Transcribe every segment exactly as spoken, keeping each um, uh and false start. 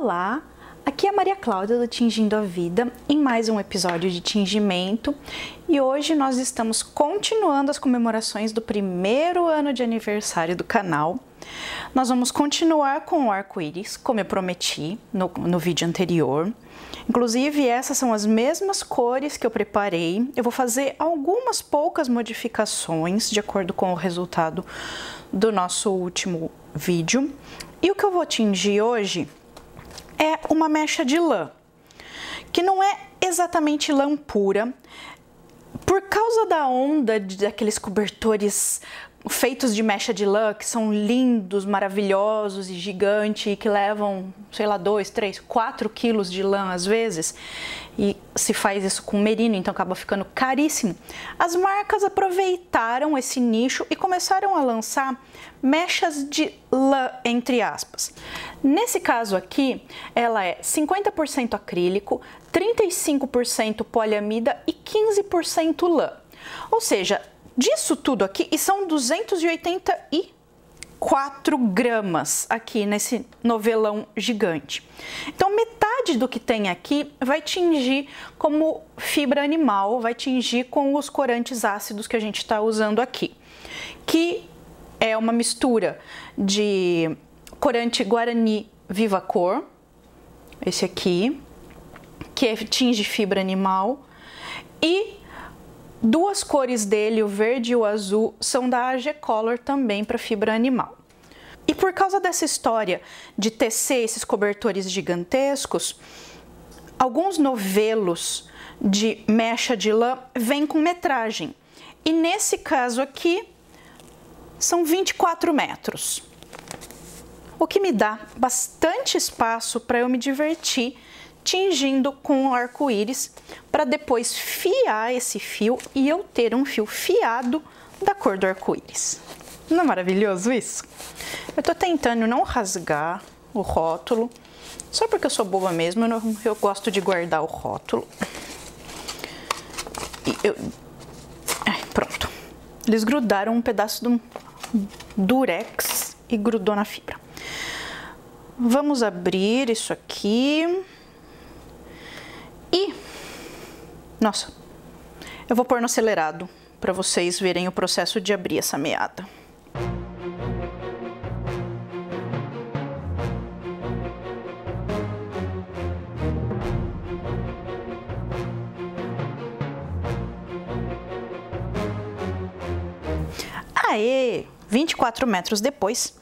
Olá, aqui é a Maria Cláudia do Tingindo a Vida em mais um episódio de tingimento e hoje nós estamos continuando as comemorações do primeiro ano de aniversário do canal. Nós vamos continuar com o arco-íris, como eu prometi no, no vídeo anterior. Inclusive, essas são as mesmas cores que eu preparei. Eu vou fazer algumas poucas modificações de acordo com o resultado do nosso último vídeo. E o que eu vou tingir hoje é uma mecha de lã, que não é exatamente lã pura, por causa da onda de, daqueles cobertores feitos de mecha de lã, que são lindos, maravilhosos e gigantes, e que levam, sei lá, dois, três, quatro quilos de lã às vezes, e se faz isso com merino, então acaba ficando caríssimo. As marcas aproveitaram esse nicho e começaram a lançar mechas de lã, entre aspas. Nesse caso aqui, ela é cinquenta por cento acrílico, trinta e cinco por cento poliamida e quinze por cento lã. Ou seja, disso tudo aqui, e são duzentos e oitenta e quatro gramas aqui nesse novelão gigante. Então metade do que tem aqui vai tingir como fibra animal, vai tingir com os corantes ácidos que a gente está usando aqui, que é uma mistura de corante Guarany Vivacor, esse aqui, que é, tinge fibra animal, e duas cores dele, o verde e o azul, são da A G Color também para fibra animal. E por causa dessa história de tecer esses cobertores gigantescos, alguns novelos de mecha de lã vêm com metragem. E nesse caso aqui, são vinte e quatro metros. O que me dá bastante espaço para eu me divertir tingindo com arco-íris, para depois fiar esse fio e eu ter um fio fiado da cor do arco-íris. Não é maravilhoso isso? Eu tô tentando não rasgar o rótulo, só porque eu sou boba mesmo, eu, não, eu gosto de guardar o rótulo. E eu... Ai, pronto. Eles grudaram um pedaço de um durex e grudou na fibra. Vamos abrir isso aqui. E, nossa, eu vou pôr no acelerado para vocês verem o processo de abrir essa meada. Aê! vinte e quatro metros depois.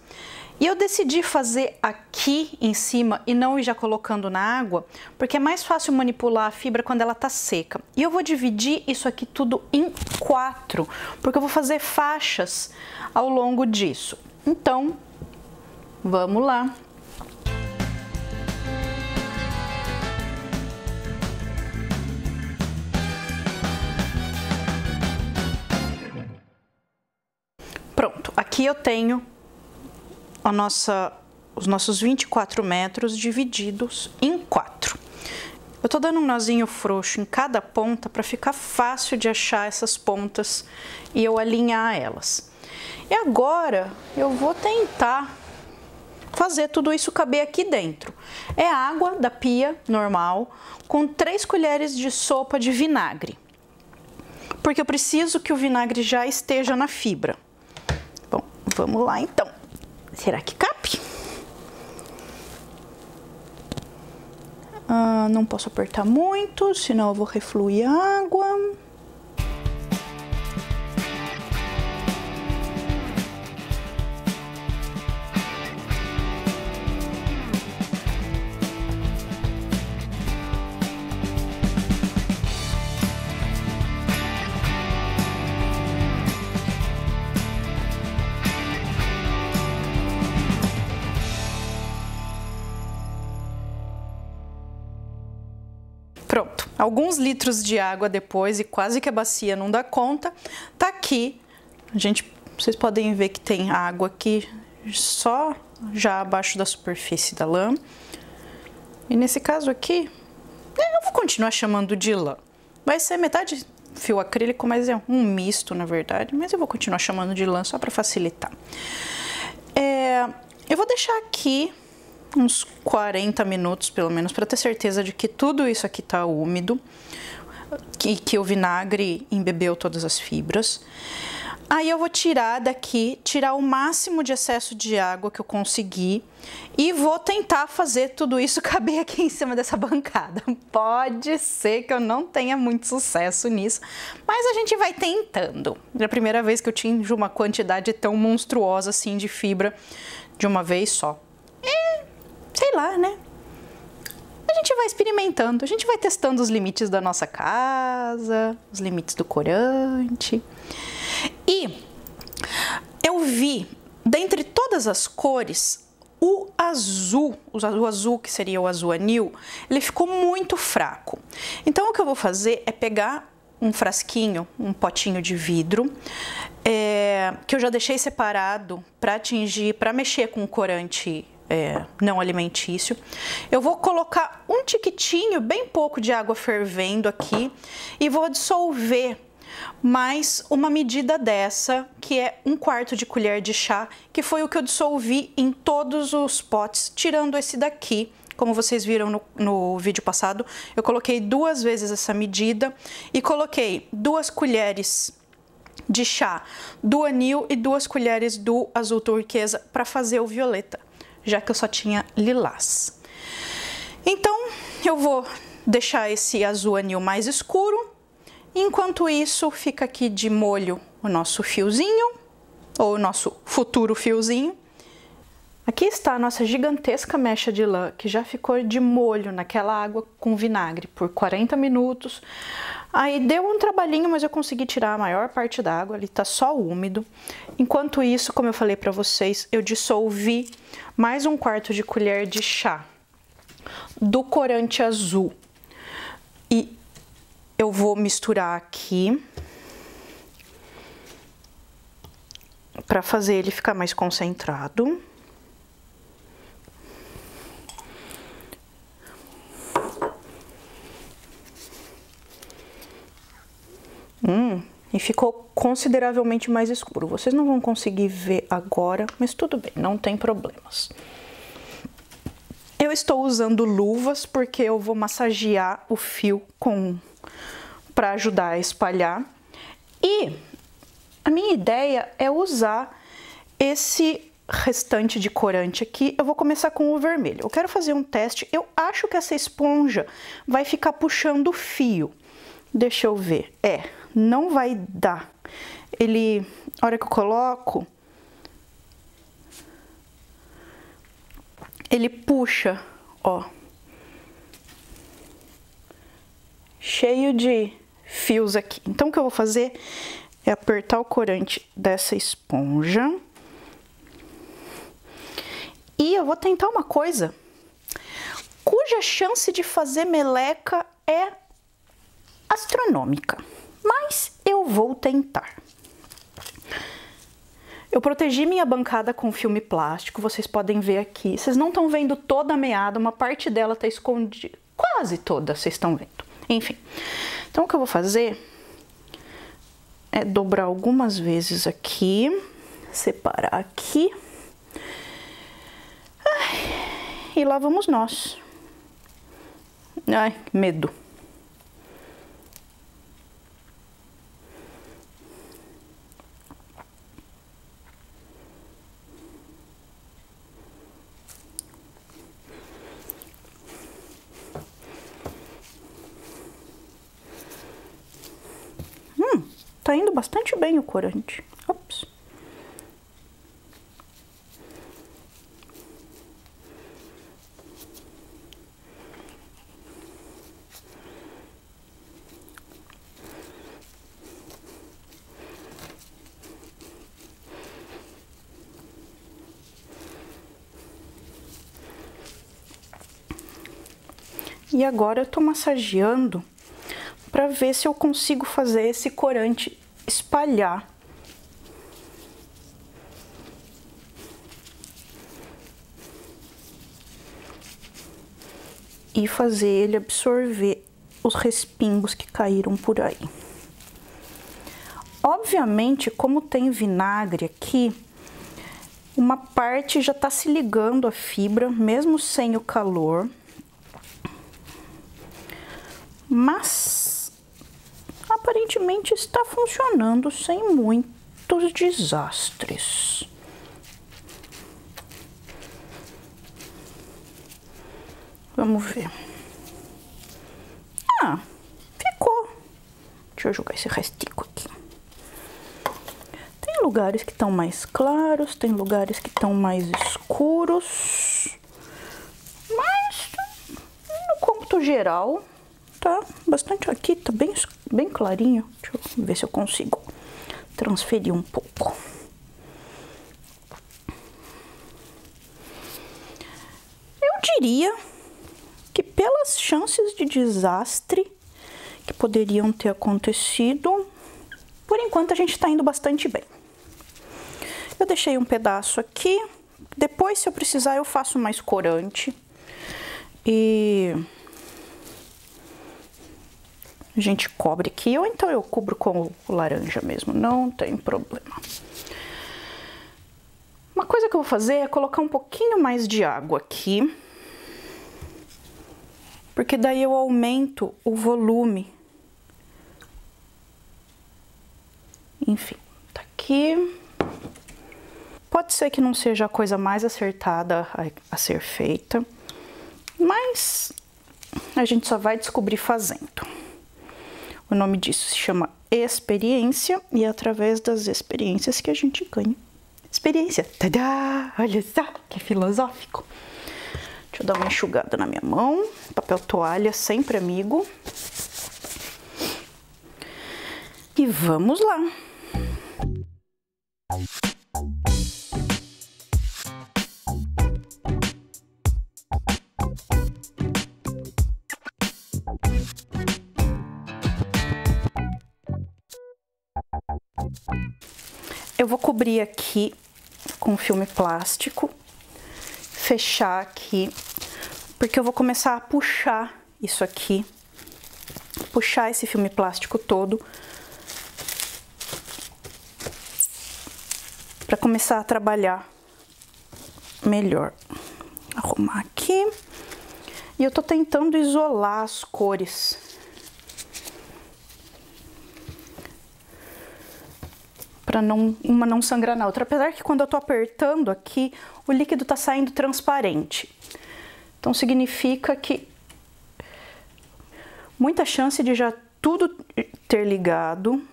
E eu decidi fazer aqui em cima e não ir já colocando na água, porque é mais fácil manipular a fibra quando ela tá seca. E eu vou dividir isso aqui tudo em quatro, porque eu vou fazer faixas ao longo disso. Então, vamos lá. Pronto, aqui eu tenho A nossa, os nossos vinte e quatro metros divididos em quatro. Eu tô dando um nozinho frouxo em cada ponta para ficar fácil de achar essas pontas e eu alinhar elas. E agora eu vou tentar fazer tudo isso caber aqui dentro. É água da pia normal com três colheres de sopa de vinagre, porque eu preciso que o vinagre já esteja na fibra. Bom, vamos lá então. Será que cabe? Ah, não posso apertar muito, senão eu vou refluir a água. Pronto, alguns litros de água depois e quase que a bacia não dá conta, tá aqui. A gente, vocês podem ver que tem água aqui só já abaixo da superfície da lã. E nesse caso aqui, eu vou continuar chamando de lã. Vai ser metade fio acrílico, mas é um misto na verdade, mas eu vou continuar chamando de lã só para facilitar. É, eu vou deixar aqui uns quarenta minutos pelo menos, para ter certeza de que tudo isso aqui tá úmido, que, que o vinagre embebeu todas as fibras. Aí eu vou tirar daqui, tirar o máximo de excesso de água que eu conseguir e vou tentar fazer tudo isso caber aqui em cima dessa bancada. Pode ser que eu não tenha muito sucesso nisso, mas a gente vai tentando. É a primeira vez que eu tinjo uma quantidade tão monstruosa assim de fibra de uma vez só. E, sei lá, né? A gente vai experimentando, a gente vai testando os limites da nossa casa, os limites do corante. E eu vi, dentre todas as cores, o azul, o azul que seria o azul anil, ele ficou muito fraco. Então o que eu vou fazer é pegar um frasquinho, um potinho de vidro, é, que eu já deixei separado para tingir, para mexer com corante é, não alimentício. Eu vou colocar um tiquitinho, bem pouco de água fervendo aqui e vou dissolver mais uma medida dessa, que é um quarto de colher de chá, que foi o que eu dissolvi em todos os potes, tirando esse daqui. Como vocês viram no, no vídeo passado, eu coloquei duas vezes essa medida e coloquei duas colheres de chá do anil e duas colheres do azul turquesa para fazer o violeta, já que eu só tinha lilás. Então, eu vou deixar esse azul anil mais escuro. Enquanto isso, fica aqui de molho o nosso fiozinho, ou o nosso futuro fiozinho. Aqui está a nossa gigantesca mecha de lã, que já ficou de molho naquela água com vinagre por quarenta minutos. Aí deu um trabalhinho, mas eu consegui tirar a maior parte da água, ali tá só úmido. Enquanto isso, como eu falei para vocês, eu dissolvi mais um quarto de colher de chá do corante azul. E eu vou misturar aqui para fazer ele ficar mais concentrado. Hum, e ficou consideravelmente mais escuro. Vocês não vão conseguir ver agora, mas tudo bem, não tem problemas. Eu estou usando luvas porque eu vou massagear o fio com para ajudar a espalhar. E a minha ideia é usar esse restante de corante aqui. Eu vou começar com o vermelho. Eu quero fazer um teste. Eu acho que essa esponja vai ficar puxando o fio. Deixa eu ver. É, não vai dar. Ele, a hora que eu coloco, ele puxa, ó, cheio de fios aqui. Então, o que eu vou fazer é apertar o corante dessa esponja. E eu vou tentar uma coisa cuja chance de fazer meleca é astronômica. Mas eu vou tentar. Eu protegi minha bancada com filme plástico, vocês podem ver aqui. Vocês não estão vendo toda a meada, uma parte dela está escondida. Quase toda, vocês estão vendo. Enfim, então o que eu vou fazer é dobrar algumas vezes aqui, separar aqui. Ai, e lá vamos nós. Ai, medo. Tá indo bastante bem o corante. Ops. E agora eu tô massageando para ver se eu consigo fazer esse corante espalhar. E fazer ele absorver os respingos que caíram por aí. Obviamente, como tem vinagre aqui, Uma parte já tá se ligando a fibra, mesmo sem o calor. Mas aparentemente está funcionando sem muitos desastres. Vamos ver. Ah, ficou. Deixa eu jogar esse restico aqui. Tem lugares que estão mais claros, tem lugares que estão mais escuros. Mas, no cômputo geral, tá bastante aqui, tá bem, bem clarinho. Deixa eu ver se eu consigo transferir um pouco. Eu diria que pelas chances de desastre que poderiam ter acontecido, por enquanto a gente está indo bastante bem. Eu deixei um pedaço aqui, depois se eu precisar eu faço mais corante e a gente cobre aqui, ou então eu cubro com laranja mesmo, não tem problema. Uma coisa que eu vou fazer é colocar um pouquinho mais de água aqui, porque daí eu aumento o volume. Enfim, tá aqui. Pode ser que não seja a coisa mais acertada a ser feita, mas a gente só vai descobrir fazendo. O nome disso se chama experiência, e é através das experiências que a gente ganha experiência. Tadá! Olha só, que filosófico! Deixa eu dar uma enxugada na minha mão, papel toalha sempre amigo. E vamos lá! Eu vou cobrir aqui com filme plástico, fechar aqui, porque eu vou começar a puxar isso aqui, puxar esse filme plástico todo, para começar a trabalhar melhor. Arrumar aqui, e eu tô tentando isolar as cores. Para não, uma não sangrar na outra, apesar que quando eu tô apertando aqui, o líquido tá saindo transparente. Então significa que muita chance de já tudo ter ligado.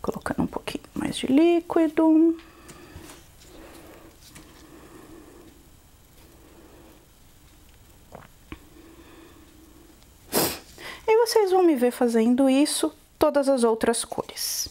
Colocando um pouquinho mais de líquido. E vocês vão me ver fazendo isso, todas as outras cores.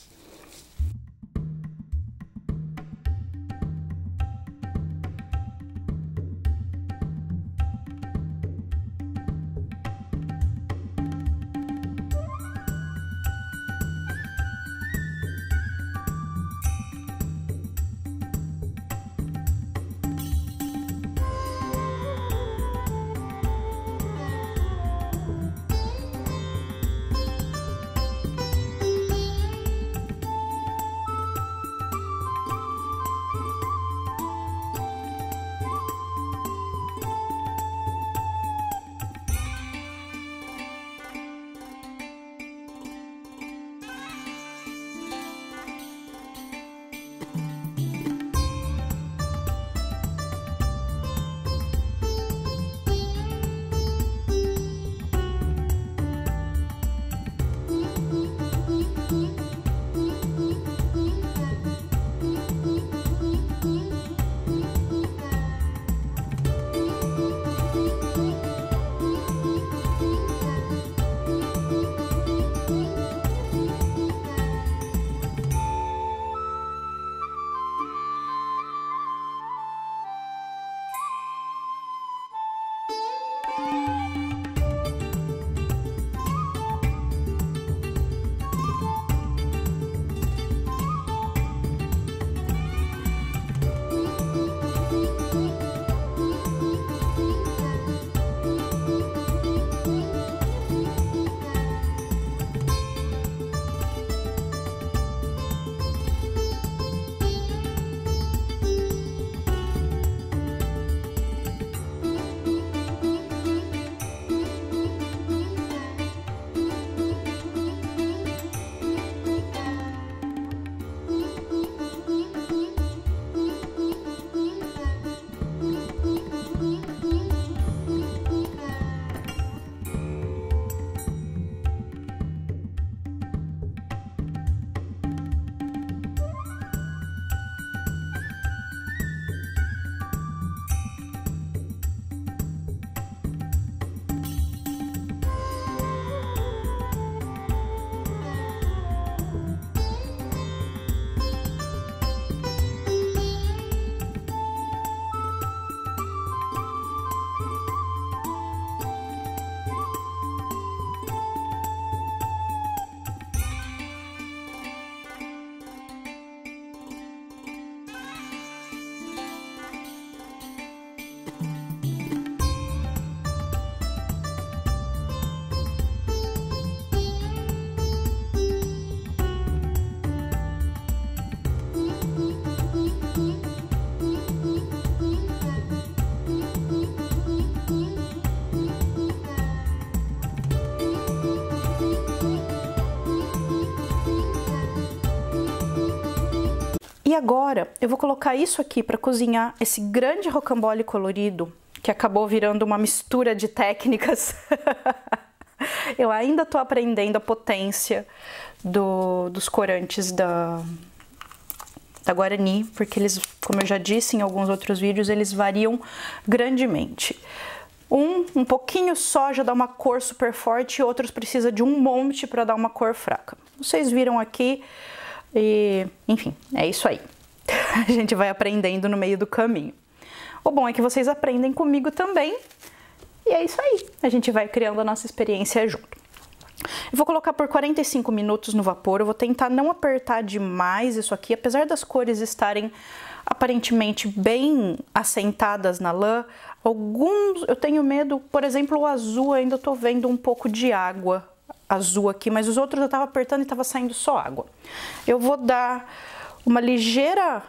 E agora eu vou colocar isso aqui para cozinhar esse grande rocambole colorido, que acabou virando uma mistura de técnicas. Eu ainda tô aprendendo a potência do, dos corantes da, da Guarany, porque eles, como eu já disse em alguns outros vídeos, eles variam grandemente. Um, um pouquinho só já dá uma cor super forte, outros precisa de um monte para dar uma cor fraca. Vocês viram aqui e, enfim, é isso aí. A gente vai aprendendo no meio do caminho. O bom é que vocês aprendem comigo também. E é isso aí. A gente vai criando a nossa experiência junto. Eu vou colocar por quarenta e cinco minutos no vapor. Eu vou tentar não apertar demais isso aqui, apesar das cores estarem aparentemente bem assentadas na lã. Alguns, eu tenho medo, por exemplo, o azul, ainda tô vendo um pouco de água azul aqui, mas os outros eu tava apertando e tava saindo só água. Eu vou dar uma ligeira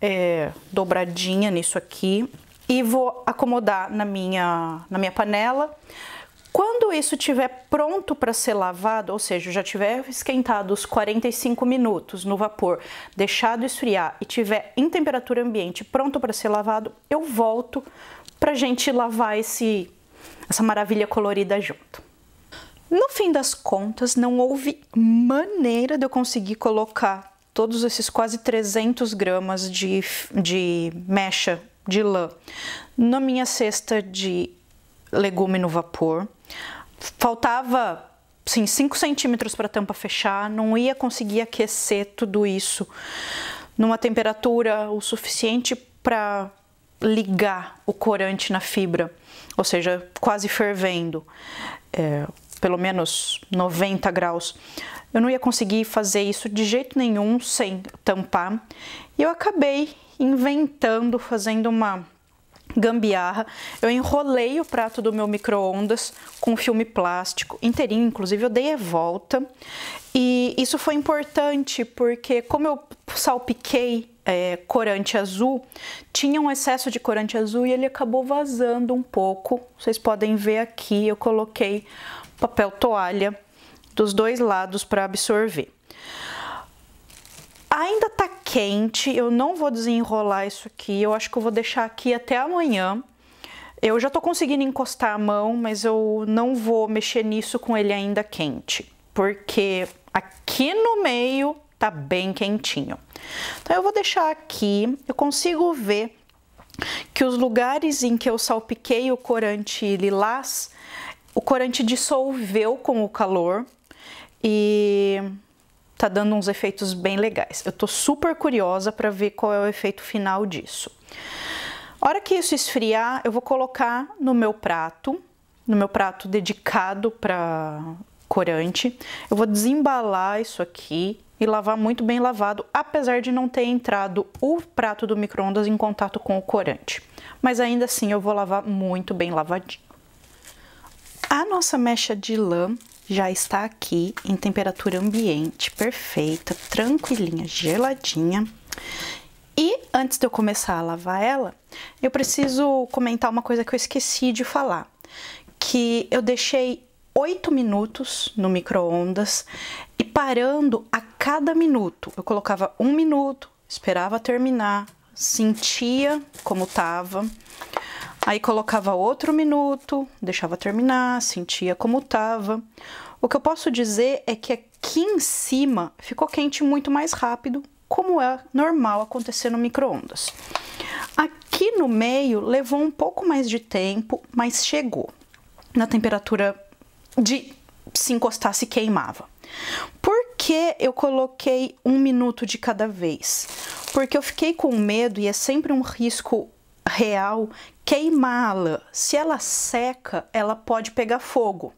é, dobradinha nisso aqui e vou acomodar na minha, na minha panela. Quando isso estiver pronto para ser lavado, ou seja, já tiver esquentado os quarenta e cinco minutos no vapor, deixado esfriar e tiver em temperatura ambiente pronto para ser lavado, eu volto para a gente lavar esse, essa maravilha colorida junto. No fim das contas, não houve maneira de eu conseguir colocar todos esses quase trezentos gramas de, de mecha de lã na minha cesta de legume no vapor. Faltava, sim, cinco centímetros para a tampa fechar, não ia conseguir aquecer tudo isso numa temperatura o suficiente para ligar o corante na fibra, ou seja, quase fervendo, é, pelo menos noventa graus. Eu não ia conseguir fazer isso de jeito nenhum sem tampar, e eu acabei inventando, fazendo uma gambiarra. Eu enrolei o prato do meu micro-ondas com filme plástico inteirinho, inclusive eu dei a volta, e isso foi importante porque, como eu salpiquei é, corante azul, tinha um excesso de corante azul e ele acabou vazando um pouco. Vocês podem ver aqui, eu coloquei papel toalha dos dois lados para absorver. Ainda tá quente, eu não vou desenrolar isso aqui, eu acho que eu vou deixar aqui até amanhã. Eu já tô conseguindo encostar a mão, mas eu não vou mexer nisso com ele ainda quente, porque aqui no meio tá bem quentinho. Então eu vou deixar aqui, eu consigo ver que os lugares em que eu salpiquei o corante lilás, o corante dissolveu com o calor e tá dando uns efeitos bem legais. Eu tô super curiosa para ver qual é o efeito final disso. A hora que isso esfriar, eu vou colocar no meu prato, no meu prato dedicado para corante. Eu vou desembalar isso aqui e lavar muito bem lavado, apesar de não ter entrado o prato do micro-ondas em contato com o corante. Mas ainda assim eu vou lavar muito bem lavadinho. A nossa mecha de lã já está aqui em temperatura ambiente, perfeita, tranquilinha, geladinha. E antes de eu começar a lavar ela, eu preciso comentar uma coisa que eu esqueci de falar, que eu deixei oito minutos no micro-ondas e parando a cada minuto. Eu colocava um minuto, esperava terminar, sentia como estava. Aí colocava outro minuto, deixava terminar, sentia como tava. O que eu posso dizer é que aqui em cima ficou quente muito mais rápido, como é normal acontecer no micro-ondas. Aqui no meio levou um pouco mais de tempo, mas chegou na temperatura de se encostar, se queimava. Por que eu coloquei um minuto de cada vez? Porque eu fiquei com medo, e é sempre um risco real, queimá-la. Se ela seca, ela pode pegar fogo.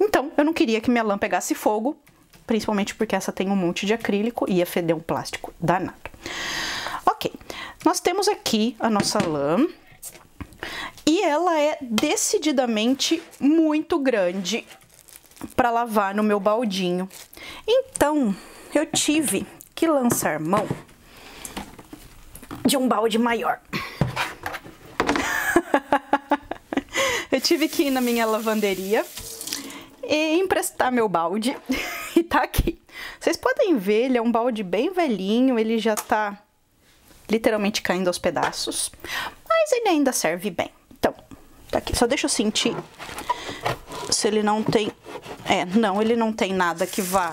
Então, eu não queria que minha lã pegasse fogo, principalmente porque essa tem um monte de acrílico e ia feder um plástico danado. Ok, nós temos aqui a nossa lã e ela é decididamente muito grande para lavar no meu baldinho. Então, eu tive que lançar mão de um balde maior. Eu tive que ir na minha lavanderia e emprestar meu balde e tá aqui. Vocês Vocês podem ver, ele é um balde bem velhinho, ele já tá literalmente caindo aos pedaços, mas ele ainda serve bem. Então, tá aqui, só deixa eu sentir se ele não tem... É, não, ele não tem nada que vá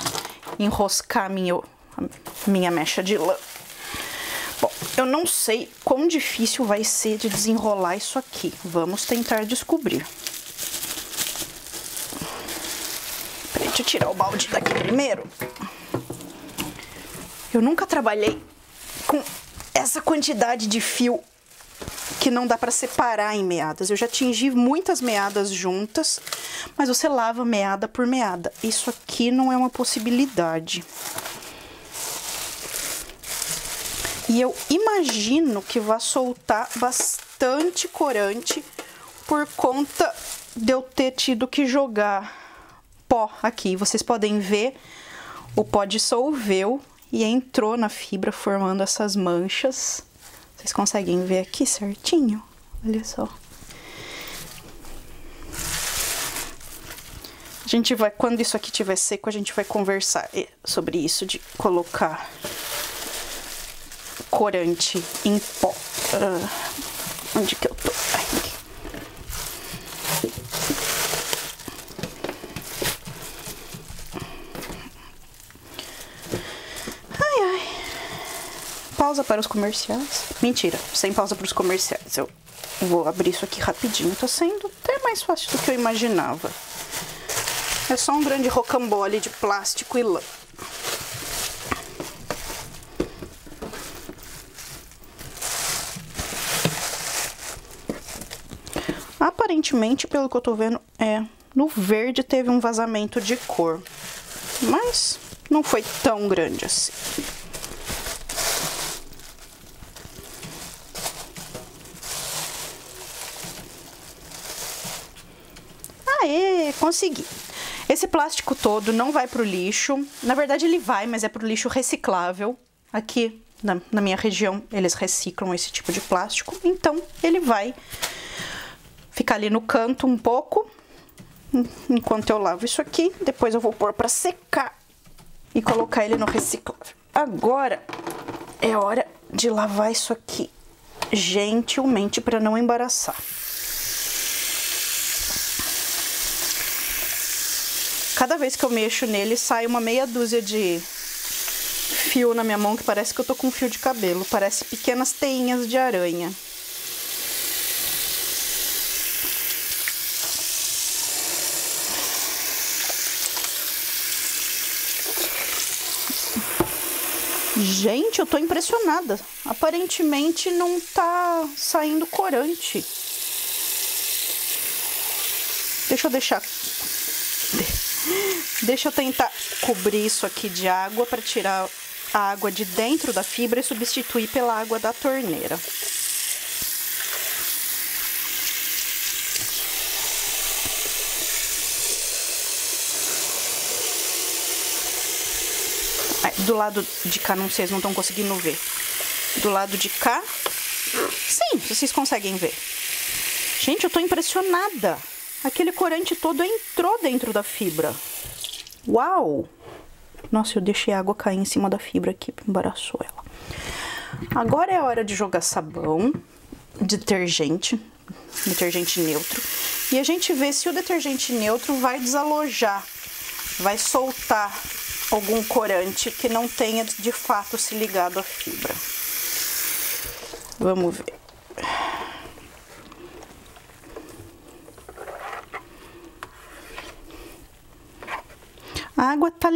enroscar minha, minha mecha de lã. Bom, eu não sei quão difícil vai ser de desenrolar isso aqui. Vamos tentar descobrir. Peraí, deixa eu tirar o balde daqui primeiro. Eu nunca trabalhei com essa quantidade de fio que não dá pra separar em meadas. Eu já tingi muitas meadas juntas, mas você lava meada por meada. Isso aqui não é uma possibilidade. E eu imagino que vai soltar bastante corante por conta de eu ter tido que jogar pó aqui. Vocês podem ver, o pó dissolveu e entrou na fibra formando essas manchas. Vocês conseguem ver aqui certinho? Olha só. A gente vai, quando isso aqui estiver seco, a gente vai conversar sobre isso de colocar corante em pó. Uh, onde que eu tô? Aqui. Ai, ai. Pausa para os comerciais. Mentira, sem pausa para os comerciais. Eu vou abrir isso aqui rapidinho. Tá sendo até mais fácil do que eu imaginava. É só um grande rocambole de plástico e lã. Aparentemente, pelo que eu tô vendo, é, no verde teve um vazamento de cor, mas não foi tão grande assim. Aê, consegui! Esse plástico todo não vai pro lixo, na verdade ele vai, mas é pro lixo reciclável. Aqui na, na minha região eles reciclam esse tipo de plástico, então ele vai... ficar ali no canto um pouco, enquanto eu lavo isso aqui. Depois eu vou pôr pra secar e colocar ele no reciclável. Agora é hora de lavar isso aqui gentilmente pra não embaraçar. Cada vez que eu mexo nele, sai uma meia dúzia de fio na minha mão, que parece que eu tô com fio de cabelo. Parece pequenas teinhas de aranha. Gente, eu tô impressionada. Aparentemente não tá saindo corante. Deixa eu deixar... Deixa eu tentar cobrir isso aqui de água para tirar a água de dentro da fibra e substituir pela água da torneira. Do lado de cá, não sei, vocês não estão conseguindo ver. Do lado de cá, sim, vocês conseguem ver. Gente, eu tô impressionada. Aquele corante todo entrou dentro da fibra. Uau! Nossa, eu deixei a água cair em cima da fibra aqui, embaraçou ela. Agora é hora de jogar sabão, detergente, detergente neutro. E a gente vê se o detergente neutro vai desalojar, vai soltar algum corante que não tenha de fato se ligado à fibra. Vamos ver. A água tá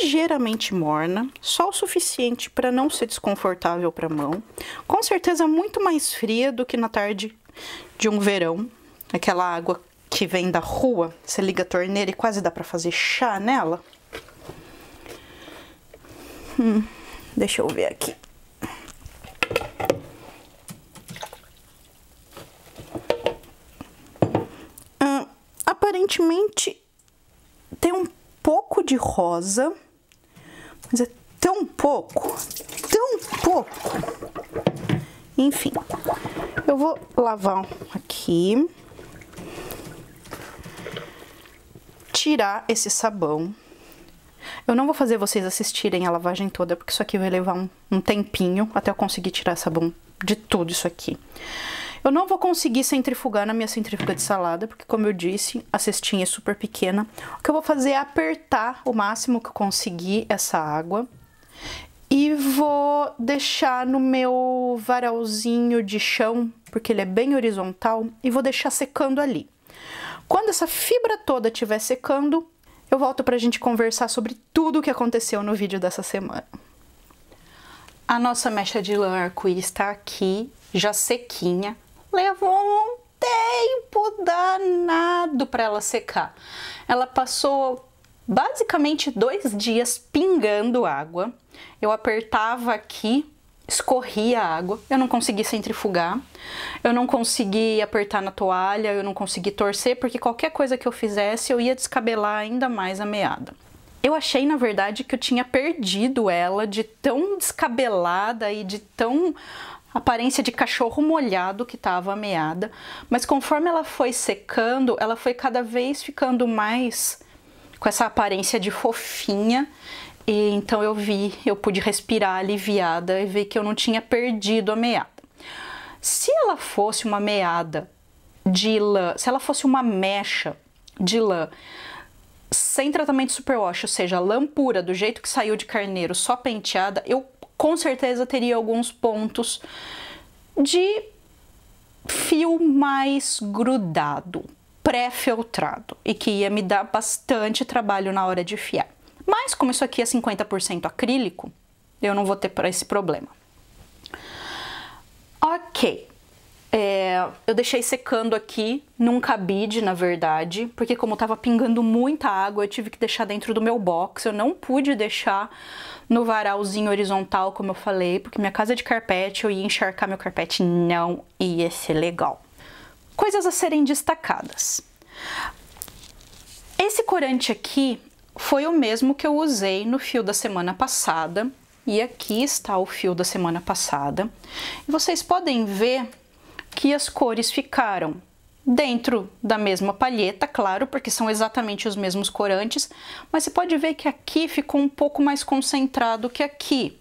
ligeiramente morna, só o suficiente para não ser desconfortável para a mão. Com certeza muito mais fria do que na tarde de um verão. Aquela água que vem da rua, você liga a torneira e quase dá para fazer chá nela. Hum, deixa eu ver aqui. Hum, aparentemente tem um pouco de rosa, mas é tão pouco, tão pouco. Enfim, eu vou lavar aqui, tirar esse sabão. Eu não vou fazer vocês assistirem a lavagem toda, porque isso aqui vai levar um, um tempinho até eu conseguir tirar sabão de tudo isso aqui. Eu não vou conseguir centrifugar na minha centrífuga de salada, porque como eu disse, a cestinha é super pequena. O que eu vou fazer é apertar o máximo que eu conseguir essa água e vou deixar no meu varalzinho de chão, porque ele é bem horizontal, e vou deixar secando ali. Quando essa fibra toda estiver secando, eu volto pra gente conversar sobre tudo o que aconteceu no vídeo dessa semana. A nossa mecha de lã arco-íris está aqui, já sequinha. Levou um tempo danado para ela secar. Ela passou basicamente dois dias pingando água. Eu apertava aqui, escorria a água. Eu não consegui centrifugar, eu não consegui apertar na toalha, eu não consegui torcer, porque qualquer coisa que eu fizesse eu ia descabelar ainda mais a meada. Eu achei, na verdade, que eu tinha perdido ela de tão descabelada e de tão aparência de cachorro molhado que tava a meada, mas conforme ela foi secando, ela foi cada vez ficando mais com essa aparência de fofinha, e então eu vi, eu pude respirar aliviada e ver que eu não tinha perdido a meada. Se ela fosse uma meada de lã, se ela fosse uma mecha de lã, sem tratamento superwash, ou seja, lã pura, do jeito que saiu de carneiro, só penteada, eu com certeza teria alguns pontos de fio mais grudado, pré-filtrado, e que ia me dar bastante trabalho na hora de fiar. Mas como isso aqui é cinquenta por cento acrílico, eu não vou ter para esse problema. Ok. É, eu deixei secando aqui num cabide, na verdade, porque como tava pingando muita água, eu tive que deixar dentro do meu box. Eu não pude deixar no varalzinho horizontal, como eu falei, porque minha casa é de carpete, eu ia encharcar meu carpete, não ia ser legal. Coisas a serem destacadas. Esse corante aqui foi o mesmo que eu usei no fio da semana passada, e aqui está o fio da semana passada. E vocês podem ver que as cores ficaram dentro da mesma palheta, claro, porque são exatamente os mesmos corantes, mas você pode ver que aqui ficou um pouco mais concentrado que aqui.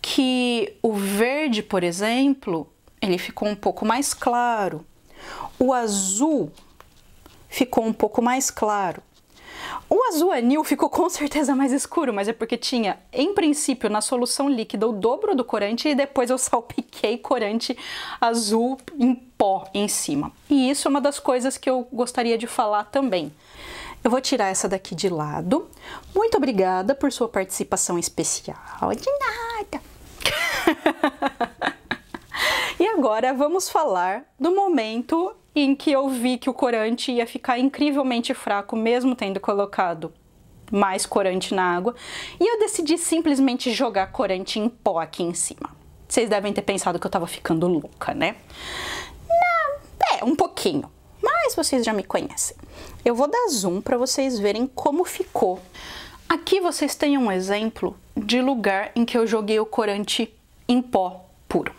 Que o verde, por exemplo, ele ficou um pouco mais claro. O azul ficou um pouco mais claro. O azul anil ficou com certeza mais escuro, mas é porque tinha, em princípio, na solução líquida o dobro do corante e depois eu salpiquei corante azul em pó em cima. E isso é uma das coisas que eu gostaria de falar também. Eu vou tirar essa daqui de lado. Muito obrigada por sua participação especial. De nada! E agora vamos falar do momento em que eu vi que o corante ia ficar incrivelmente fraco, mesmo tendo colocado mais corante na água, e eu decidi simplesmente jogar corante em pó aqui em cima. Vocês devem ter pensado que eu tava ficando louca, né? Não, é, um pouquinho, mas vocês já me conhecem. Eu vou dar zoom para vocês verem como ficou. Aqui vocês têm um exemplo de lugar em que eu joguei o corante em pó puro.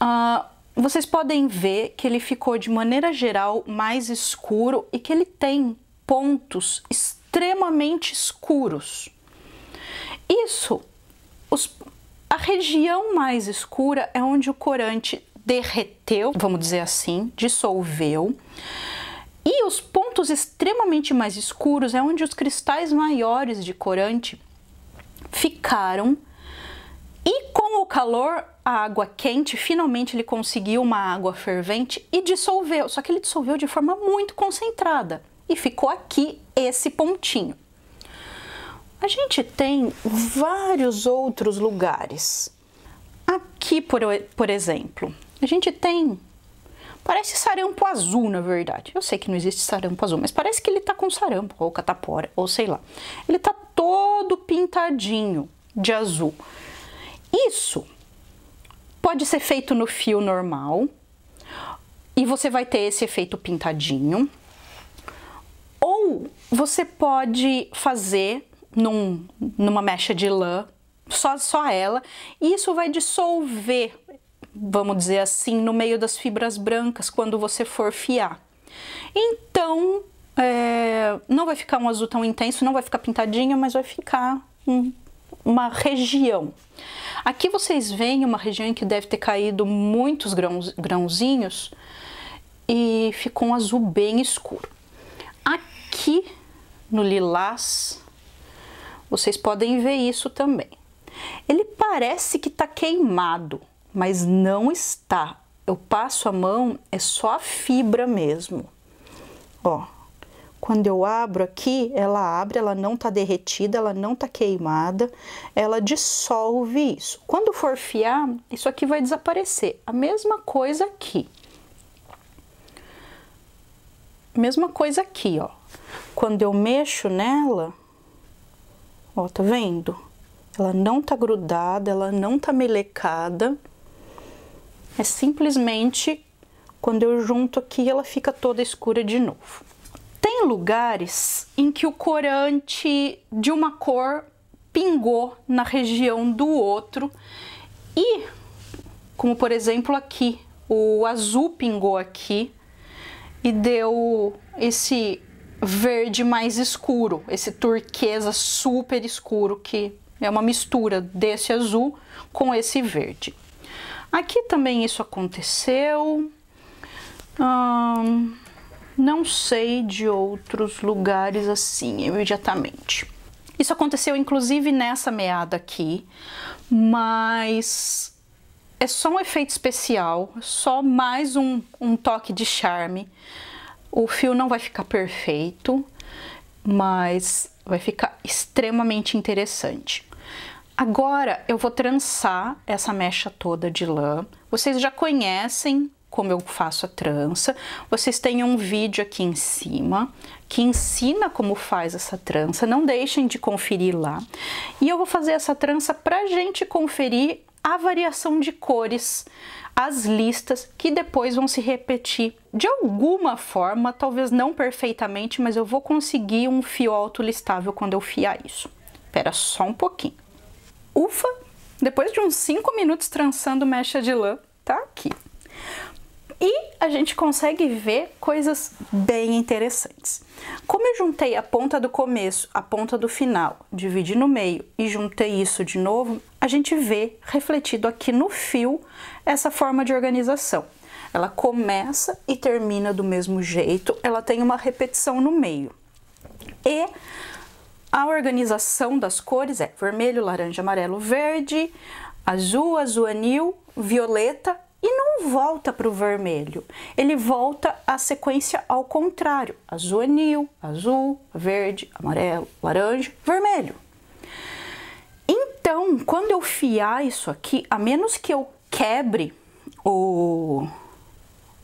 Ah... Uh, Vocês podem ver que ele ficou de maneira geral mais escuro e que ele tem pontos extremamente escuros. Isso, os, a região mais escura é onde o corante derreteu, vamos dizer assim, dissolveu. E os pontos extremamente mais escuros é onde os cristais maiores de corante ficaram. E com o calor, a água quente, finalmente ele conseguiu uma água fervente e dissolveu. Só que ele dissolveu de forma muito concentrada. E ficou aqui esse pontinho. A gente tem vários outros lugares. Aqui, por, por exemplo, a gente tem... Parece sarampo azul, na verdade. Eu sei que não existe sarampo azul, mas parece que ele tá com sarampo, ou catapora, ou sei lá. Ele tá todo pintadinho de azul. Isso pode ser feito no fio normal e você vai ter esse efeito pintadinho, ou você pode fazer num, numa mecha de lã, só, só ela, e isso vai dissolver, vamos dizer assim, no meio das fibras brancas quando você for fiar. Então É, não vai ficar um azul tão intenso, não vai ficar pintadinho, mas vai ficar um, uma região. Aqui vocês veem uma região em que deve ter caído muitos grãos, grãozinhos e ficou um azul bem escuro. Aqui no lilás, vocês podem ver isso também. Ele parece que tá queimado, mas não está. Eu passo a mão, é só a fibra mesmo. Ó, quando eu abro aqui, ela abre, ela não tá derretida, ela não tá queimada, ela dissolve isso. Quando for fiar, isso aqui vai desaparecer. A mesma coisa aqui. Mesma coisa aqui, ó. Quando eu mexo nela, ó, tá vendo? Ela não tá grudada, ela não tá melecada. É simplesmente quando eu junto aqui, ela fica toda escura de novo. Tem lugares em que o corante de uma cor pingou na região do outro e, como por exemplo aqui, o azul pingou aqui e deu esse verde mais escuro, esse turquesa super escuro, que é uma mistura desse azul com esse verde. Aqui também isso aconteceu. Hum, não sei de outros lugares assim imediatamente. Isso aconteceu inclusive nessa meada aqui, mas é só um efeito especial, só mais um, um toque de charme. O fio não vai ficar perfeito, mas vai ficar extremamente interessante. Agora eu vou trançar essa mecha toda de lã. Vocês já conhecem como eu faço a trança. Vocês têm um vídeo aqui em cima que ensina como faz essa trança. Não deixem de conferir lá. E eu vou fazer essa trança pra gente conferir a variação de cores, as listas que depois vão se repetir de alguma forma, talvez não perfeitamente, mas eu vou conseguir um fio autolistável quando eu fiar isso. Espera só um pouquinho. Ufa! Depois de uns cinco minutos trançando mecha de lã, tá aqui. E a gente consegue ver coisas bem interessantes. Como eu juntei a ponta do começo, a ponta do final, dividi no meio e juntei isso de novo, a gente vê refletido aqui no fio essa forma de organização. Ela começa e termina do mesmo jeito, ela tem uma repetição no meio. E a organização das cores é vermelho, laranja, amarelo, verde, azul, azul anil, violeta, e não volta para o vermelho, ele volta a sequência ao contrário, azul anil, azul, verde, amarelo, laranja, vermelho. Então, quando eu fiar isso aqui, a menos que eu quebre o,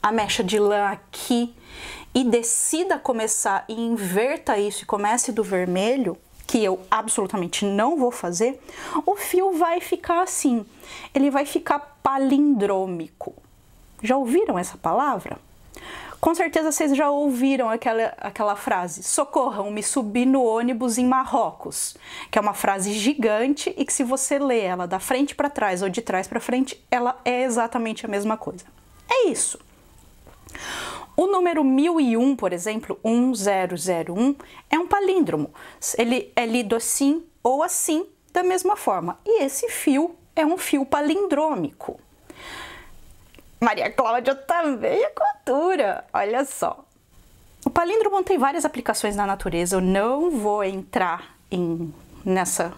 a mecha de lã aqui e decida começar e inverta isso e comece do vermelho, que eu absolutamente não vou fazer, o fio vai ficar assim, ele vai ficar palindrômico. Já ouviram essa palavra? Com certeza vocês já ouviram aquela, aquela frase, socorram-me subir no ônibus em Marrocos, que é uma frase gigante e que se você lê ela da frente para trás ou de trás para frente, ela é exatamente a mesma coisa. É isso. O número mil e um, por exemplo, um zero zero um, é um palíndromo. Ele é lido assim ou assim, da mesma forma. E esse fio é um fio palindrômico. Maria Cláudia também é cultura, olha só. O palíndromo tem várias aplicações na natureza, eu não vou entrar em, nessa...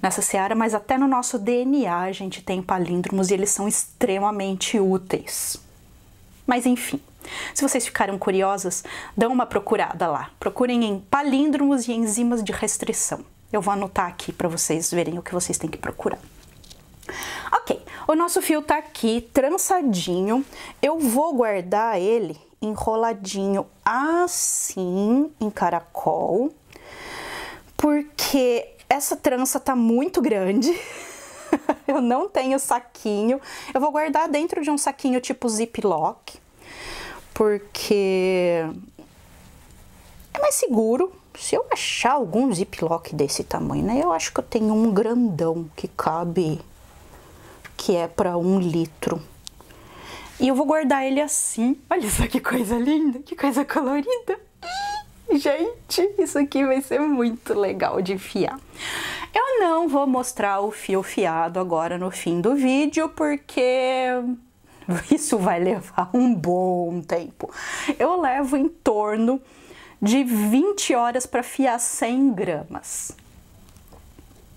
nessa seara, mas até no nosso D N A a gente tem palíndromos e eles são extremamente úteis. Mas enfim, se vocês ficaram curiosas, dão uma procurada lá. Procurem em palíndromos e enzimas de restrição. Eu vou anotar aqui para vocês verem o que vocês têm que procurar. Ok, o nosso fio tá aqui, trançadinho. Eu vou guardar ele enroladinho assim, em caracol, porque essa trança tá muito grande. Eu não tenho saquinho. Eu vou guardar dentro de um saquinho tipo ziplock, porque é mais seguro. Se eu achar algum ziplock desse tamanho, né? Eu acho que eu tenho um grandão que cabe, que é para um litro. E eu vou guardar ele assim. Olha só que coisa linda, que coisa colorida. Gente, isso aqui vai ser muito legal de fiar. Eu não vou mostrar o fio fiado agora no fim do vídeo, porque isso vai levar um bom tempo. Eu levo em torno de vinte horas para fiar cem gramas.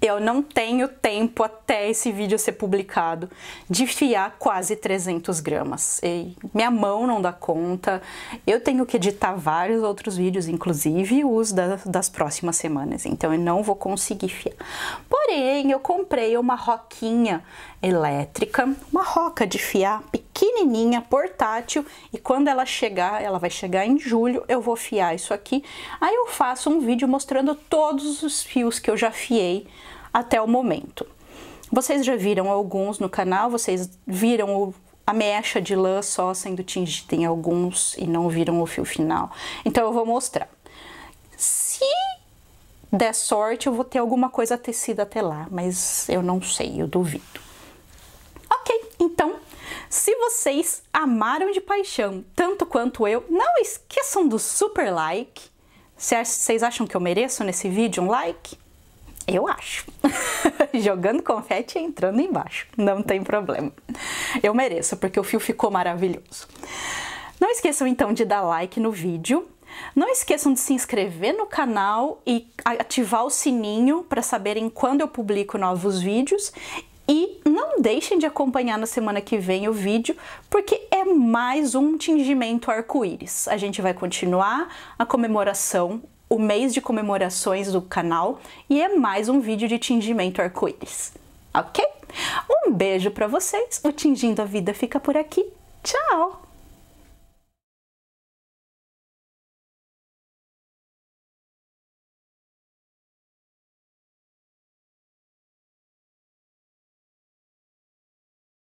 Eu não tenho tempo até esse vídeo ser publicado de fiar quase trezentas gramas. E minha mão não dá conta. Eu tenho que editar vários outros vídeos, inclusive os da, das próximas semanas. Então eu não vou conseguir fiar. Porém, eu comprei uma roquinha elétrica, uma roca de fiar pequenininha, portátil. E quando ela chegar, ela vai chegar em julho, eu vou fiar isso aqui. Aí eu faço um vídeo mostrando todos os fios que eu já fiei até o momento. Vocês já viram alguns no canal, vocês viram o, a mecha de lã só sendo tingida em alguns e não viram o fio final. Então eu vou mostrar. Se der sorte, eu vou ter alguma coisa tecida até lá, mas eu não sei, eu duvido. Ok, então, se vocês amaram de paixão tanto quanto eu, não esqueçam do super like. Vocês acham que eu mereço nesse vídeo um like? Eu acho. Jogando confete e entrando embaixo. Não tem problema. Eu mereço, porque o fio ficou maravilhoso. Não esqueçam, então, de dar like no vídeo. Não esqueçam de se inscrever no canal e ativar o sininho para saberem quando eu publico novos vídeos. E não deixem de acompanhar na semana que vem o vídeo, porque é mais um tingimento arco-íris. A gente vai continuar a comemoração, o mês de comemorações do canal, e é mais um vídeo de tingimento arco-íris, ok? Um beijo pra vocês, o Tingindo a Vida fica por aqui, tchau!